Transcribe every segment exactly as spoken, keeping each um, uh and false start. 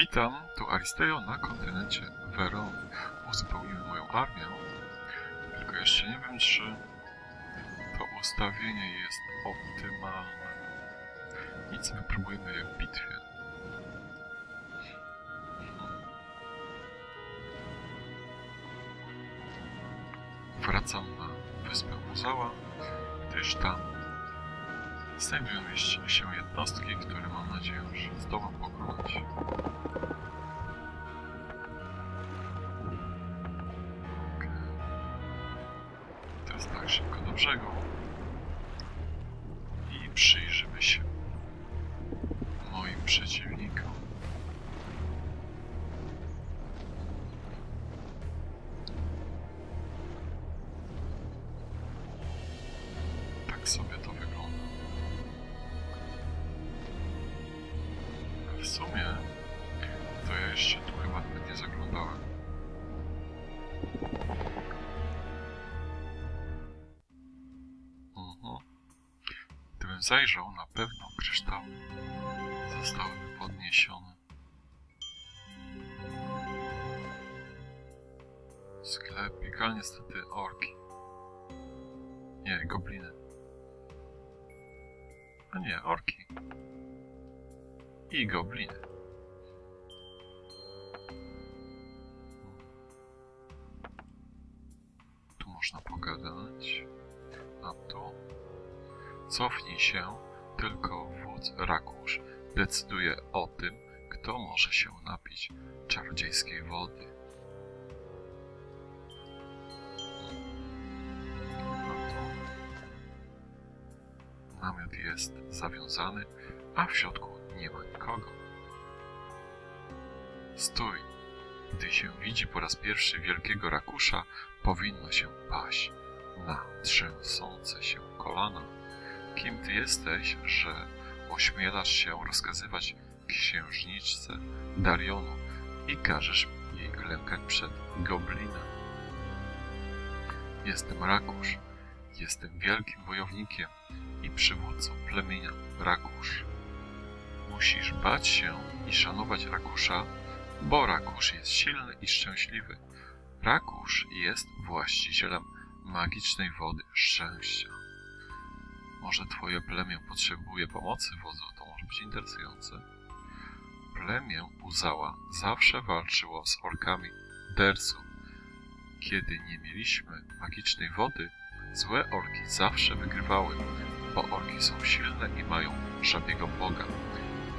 Witam, tu Aristejo na kontynencie Veron. Uzupełnimy moją armię. Tylko jeszcze nie wiem, czy to ustawienie jest optymalne. Nic, my próbujemy je w bitwie. Wracam na wyspę Uzała, gdyż tam znajdują się jednostki, które mam nadzieję, że zdołam pokonać. Okay. Teraz tak szybko do brzegu i przyjrzymy się moim przeciwnikom. Tak sobie to wygląda. W sumie to ja jeszcze tu chyba nie zaglądałem. Mhm. Gdybym zajrzał, na pewno kryształy zostały podniesione. Sklepik, ale niestety orki. Nie, gobliny. A nie, orki. I gobliny. Tu można pogadać. A tu? Cofnij się, tylko wódz Rakusz decyduje o tym, kto może się napić czarodziejskiej wody. A tu? Namiot jest zawiązany, a w środku nie ma nikogo. Stój! Gdy się widzi po raz pierwszy wielkiego rakusza, powinno się paść na trzęsące się kolana. Kim ty jesteś, że ośmielasz się rozkazywać księżniczce Darionu i każesz jej klękać przed goblinem? Jestem Rakusz. Jestem wielkim wojownikiem i przywódcą plemienia Rakusz. Musisz bać się i szanować Rakusza, bo Rakusz jest silny i szczęśliwy. Rakusz jest właścicielem magicznej wody szczęścia. Może twoje plemię potrzebuje pomocy, wodzu, to może być interesujące. Plemię Uzała zawsze walczyło z orkami Dersu. Kiedy nie mieliśmy magicznej wody, złe orki zawsze wygrywały, bo orki są silne i mają żabiego boga.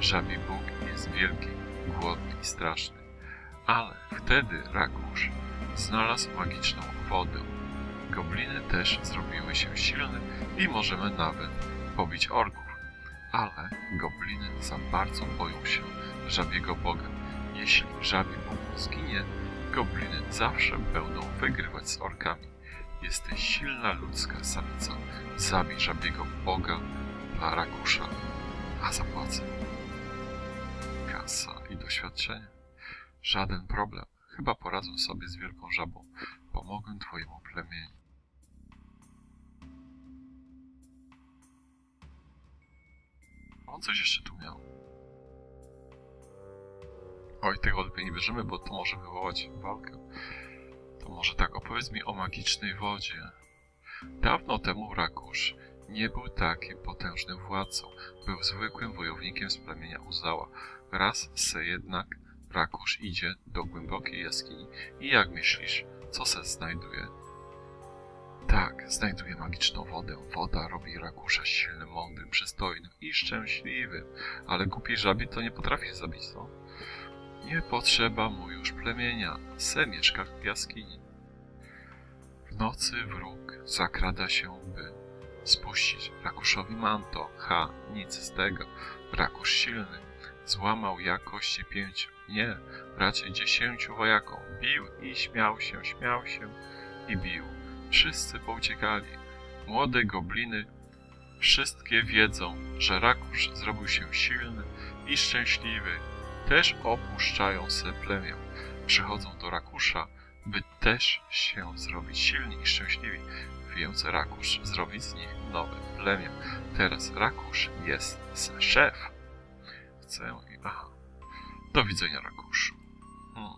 Żabi Bóg jest wielki, głodny i straszny, ale wtedy Rakusz znalazł magiczną wodę. Gobliny też zrobiły się silne i możemy nawet pobić orków, ale gobliny za bardzo boją się żabiego Boga. Jeśli żabi Bóg zginie, gobliny zawsze będą wygrywać z orkami. Jesteś silna ludzka samica, zabij żabiego Boga dla Rakusza, a zapłacę. Kasa i doświadczenie. Żaden problem. Chyba poradzę sobie z wielką żabą. Pomogę twojemu plemieniu. On coś jeszcze tu miał. Oj, tych odbień nie bierzemy, bo to może wywołać walkę. To może tak, opowiedz mi o magicznej wodzie. Dawno temu Rakusz nie był takim potężnym władcą. Był zwykłym wojownikiem z plemienia Uzała. Raz se jednak Rakusz idzie do głębokiej jaskini i jak myślisz, co se znajduje? Tak, znajduje magiczną wodę. Woda robi Rakusza silnym, mądrym, przystojnym i szczęśliwym. Ale głupiej żabie to nie potrafi zabić, co? Nie potrzeba mu już plemienia. Se mieszka w jaskini. W nocy wróg zakrada się, by spuścić Rakuszowi manto. Ha, nic z tego. Rakusz silny. Złamał jakości pięciu, nie, raczej dziesięciu wojakom. Bił i śmiał się, śmiał się i bił. Wszyscy pouciekali. Młode gobliny wszystkie wiedzą, że Rakusz zrobił się silny i szczęśliwy. Też opuszczają se plemię. Przychodzą do Rakusza, by też się zrobić silni i szczęśliwi. Więc Rakusz zrobi z nich nowe plemię. Teraz Rakusz jest szef. Chcę i... aha. Do widzenia, Rakusz. Hmm.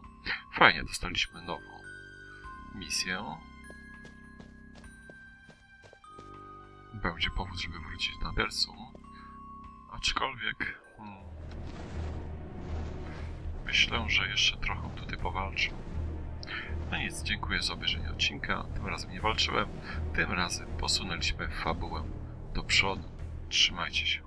Fajnie, dostaliśmy nową misję. Będzie powód, żeby wrócić na Bersum. Aczkolwiek... Hmm, myślę, że jeszcze trochę tutaj powalczę. No nic, dziękuję za obejrzenie odcinka. Tym razem nie walczyłem. Tym razem posunęliśmy fabułę do przodu. Trzymajcie się.